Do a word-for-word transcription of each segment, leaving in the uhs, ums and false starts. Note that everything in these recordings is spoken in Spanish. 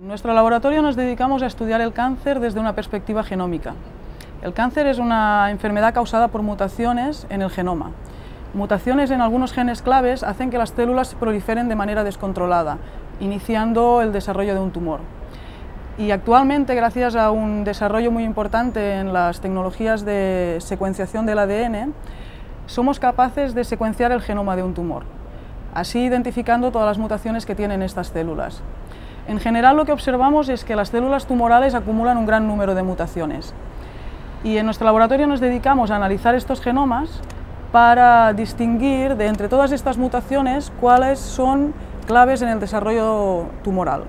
En nuestro laboratorio nos dedicamos a estudiar el cáncer desde una perspectiva genómica. El cáncer es una enfermedad causada por mutaciones en el genoma. Mutaciones en algunos genes claves hacen que las células proliferen de manera descontrolada, iniciando el desarrollo de un tumor. Y actualmente, gracias a un desarrollo muy importante en las tecnologías de secuenciación del A D N, somos capaces de secuenciar el genoma de un tumor, así identificando todas las mutaciones que tienen estas células. En general, lo que observamos es que las células tumorales acumulan un gran número de mutaciones. Y en nuestro laboratorio nos dedicamos a analizar estos genomas para distinguir de entre todas estas mutaciones cuáles son claves en el desarrollo tumoral.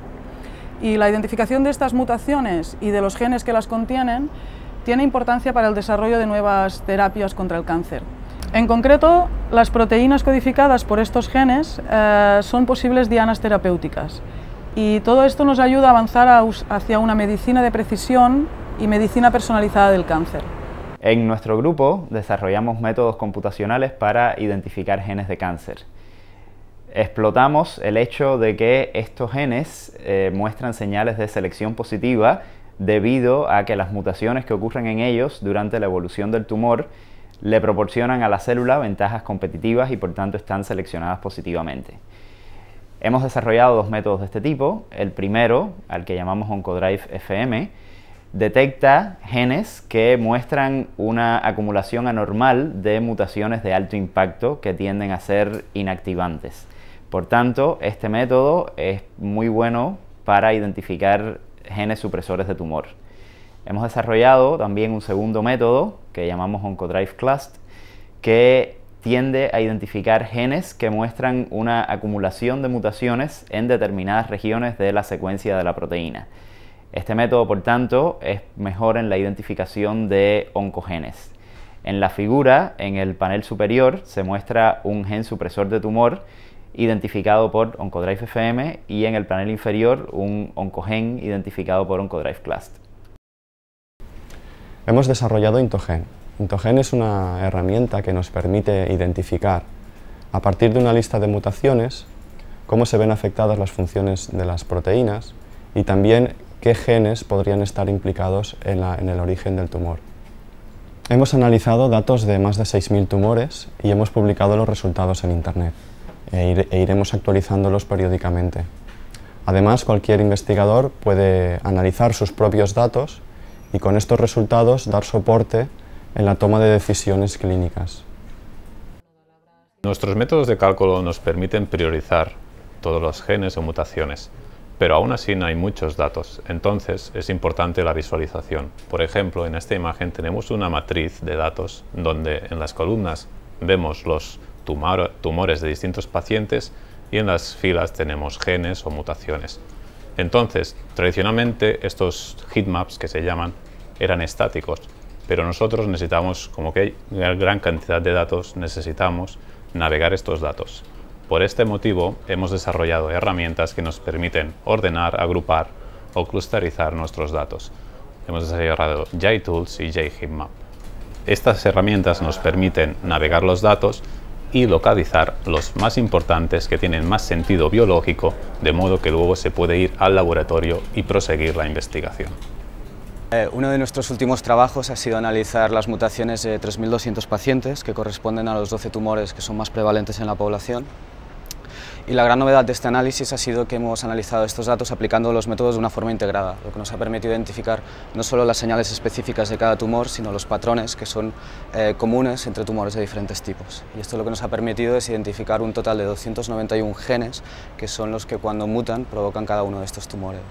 Y la identificación de estas mutaciones y de los genes que las contienen tiene importancia para el desarrollo de nuevas terapias contra el cáncer. En concreto, las proteínas codificadas por estos genes eh, son posibles dianas terapéuticas. Y todo esto nos ayuda a avanzar a, hacia una medicina de precisión y medicina personalizada del cáncer. En nuestro grupo desarrollamos métodos computacionales para identificar genes de cáncer. Explotamos el hecho de que estos genes eh, muestran señales de selección positiva debido a que las mutaciones que ocurren en ellos durante la evolución del tumor le proporcionan a la célula ventajas competitivas y por tanto están seleccionadas positivamente. Hemos desarrollado dos métodos de este tipo. El primero, al que llamamos OncodriveFM, detecta genes que muestran una acumulación anormal de mutaciones de alto impacto que tienden a ser inactivantes. Por tanto, este método es muy bueno para identificar genes supresores de tumor. Hemos desarrollado también un segundo método, que llamamos OncodriveCLUST, que tiende a identificar genes que muestran una acumulación de mutaciones en determinadas regiones de la secuencia de la proteína. Este método, por tanto, es mejor en la identificación de oncogenes. En la figura, en el panel superior, se muestra un gen supresor de tumor identificado por OncodriveFM y en el panel inferior un oncogen identificado por OncodriveCLUST. Hemos desarrollado Intogen. Intogen es una herramienta que nos permite identificar, a partir de una lista de mutaciones, cómo se ven afectadas las funciones de las proteínas y también qué genes podrían estar implicados en, la, en el origen del tumor. Hemos analizado datos de más de seis mil tumores y hemos publicado los resultados en Internet e, ir, e iremos actualizándolos periódicamente. Además, cualquier investigador puede analizar sus propios datos y con estos resultados dar soporte en la toma de decisiones clínicas. Nuestros métodos de cálculo nos permiten priorizar todos los genes o mutaciones, pero aún así no hay muchos datos, entonces es importante la visualización. Por ejemplo, en esta imagen tenemos una matriz de datos donde en las columnas vemos los tumores de distintos pacientes y en las filas tenemos genes o mutaciones. Entonces, tradicionalmente estos heatmaps, que se llaman, eran estáticos, pero nosotros necesitamos, como que hay gran cantidad de datos, necesitamos navegar estos datos. Por este motivo hemos desarrollado herramientas que nos permiten ordenar, agrupar o clusterizar nuestros datos. Hemos desarrollado JTools y JHeatmap. Estas herramientas nos permiten navegar los datos y localizar los más importantes que tienen más sentido biológico, de modo que luego se puede ir al laboratorio y proseguir la investigación. Uno de nuestros últimos trabajos ha sido analizar las mutaciones de tres mil doscientos pacientes que corresponden a los doce tumores que son más prevalentes en la población. Y la gran novedad de este análisis ha sido que hemos analizado estos datos aplicando los métodos de una forma integrada, lo que nos ha permitido identificar no solo las señales específicas de cada tumor, sino los patrones que son eh, comunes entre tumores de diferentes tipos. Y esto lo que nos ha permitido es identificar un total de doscientos noventa y uno genes, que son los que cuando mutan provocan cada uno de estos tumores.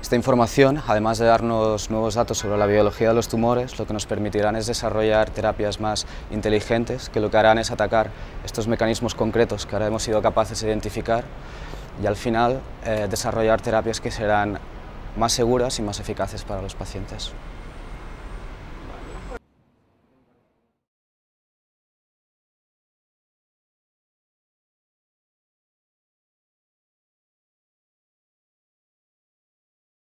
Esta información, además de darnos nuevos datos sobre la biología de los tumores, lo que nos permitirán es desarrollar terapias más inteligentes, que lo que harán es atacar estos mecanismos concretos que ahora hemos sido capaces de identificar y al final eh, desarrollar terapias que serán más seguras y más eficaces para los pacientes.